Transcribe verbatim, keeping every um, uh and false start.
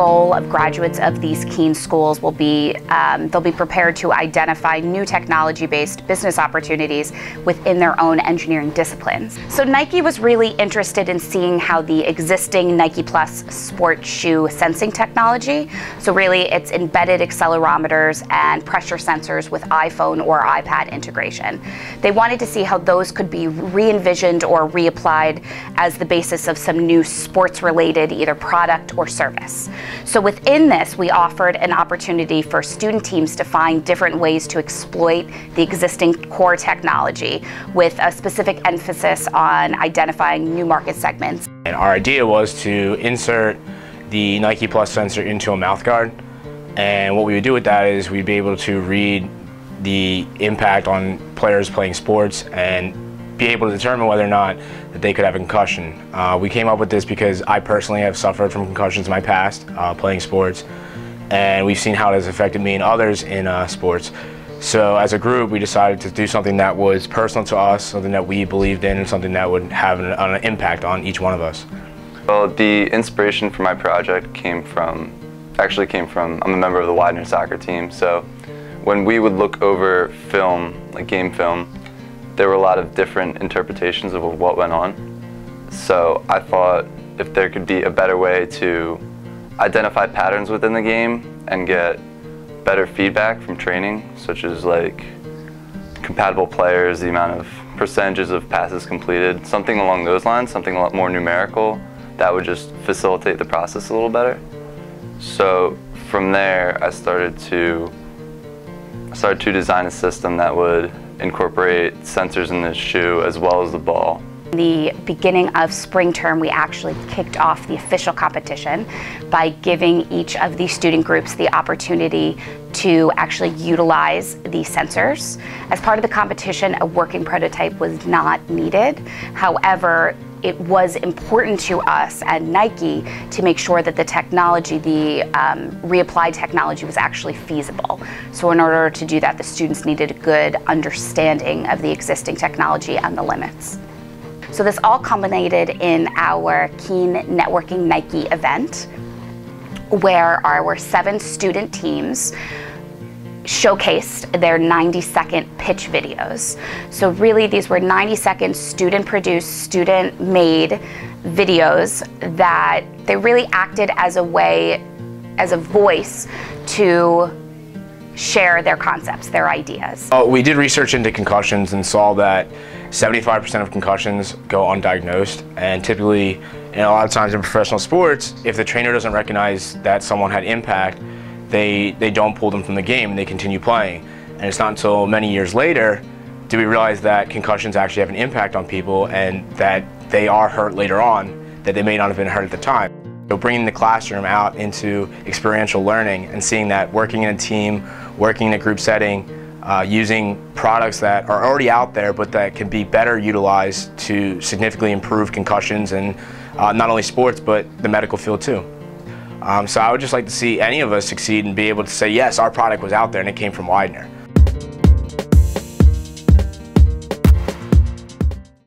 goal of graduates of these Keen schools will be um, they'll be prepared to identify new technology-based business opportunities within their own engineering disciplines. So Nike was really interested in seeing how the existing Nike Plus sport shoe sensing technology, so really it's embedded accelerometers and pressure sensors with iPhone or iPad integration. They wanted to see how those could be re-envisioned or reapplied as the basis of some new sports-related either product or service. So within this, we offered an opportunity for student teams to find different ways to exploit the existing core technology with a specific emphasis on identifying new market segments. And our idea was to insert the Nike Plus sensor into a mouth guard. And what we would do with that is we'd be able to read the impact on players playing sports and be able to determine whether or not that they could have a concussion. Uh, we came up with this because I personally have suffered from concussions in my past uh, playing sports, and we've seen how it has affected me and others in uh, sports. So as a group, we decided to do something that was personal to us, something that we believed in, and something that would have an, an impact on each one of us. Well, the inspiration for my project came from, actually came from, I'm a member of the Widener soccer team, so when we would look over film, like game film, there were a lot of different interpretations of what went on. So I thought if there could be a better way to identify patterns within the game and get better feedback from training, such as like compatible players, the amount of percentages of passes completed, something along those lines, something a lot more numerical, that would just facilitate the process a little better. So from there, I started to, I started to design a system that would incorporate sensors in the shoe as well as the ball. In the beginning of spring term, we actually kicked off the official competition by giving each of the student groups the opportunity to actually utilize the sensors. As part of the competition, a working prototype was not needed. However, it was important to us and Nike to make sure that the technology, the um, reapplied technology, was actually feasible. So in order to do that, the students needed a good understanding of the existing technology and the limits. So this all culminated in our Keen Networking Nike event, where our seven student teams showcased their ninety second pitch videos. So really these were ninety second student produced, student made videos that they really acted as a way, as a voice to share their concepts, their ideas. Oh, we did research into concussions and saw that seventy-five percent of concussions go undiagnosed, and typically, and a lot of times in professional sports, if the trainer doesn't recognize that someone had impact, They, they don't pull them from the game and they continue playing. And it's not until many years later do we realize that concussions actually have an impact on people and that they are hurt later on, that they may not have been hurt at the time. So bringing the classroom out into experiential learning and seeing that working in a team, working in a group setting, uh, using products that are already out there but that can be better utilized to significantly improve concussions and uh, not only sports but the medical field too. Um, so I would just like to see any of us succeed and be able to say, yes, our product was out there and it came from Widener.